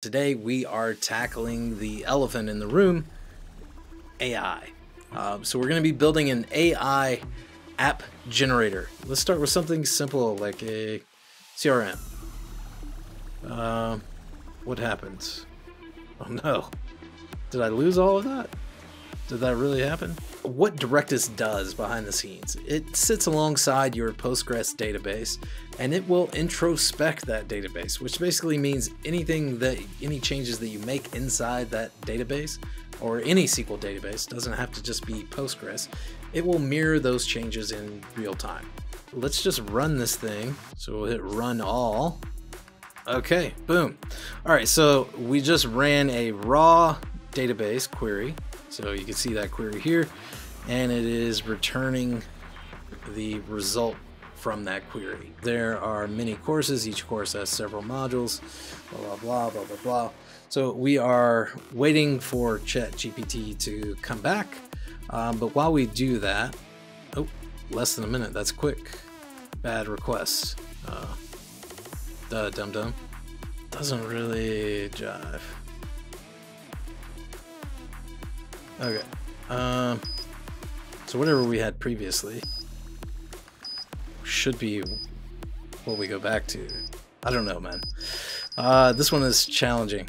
Today we are tackling the elephant in the room, AI. So we're going to be building an AI app generator. Let's start with something simple like a CRM. What happens? Oh no, did I lose all of that? Did that really happen? What Directus does behind the scenes, it sits alongside your Postgres database and it will introspect that database, which basically means any changes that you make inside that database or any SQL database, doesn't have to just be Postgres, it will mirror those changes in real time. Let's just run this thing. So we'll hit run all. Okay, boom. All right, so we just ran a raw database query. So you can see that query here, and it is returning the result from that query. There are many courses. Each course has several modules, blah, blah, blah, blah, blah, blah. So we are waiting for ChatGPT to come back. But while we do that, oh, less than a minute. That's quick. Bad request. Duh, dum-dum. Doesn't really jive. Okay, so whatever we had previously should be what we go back to. I don't know, man. This one is challenging.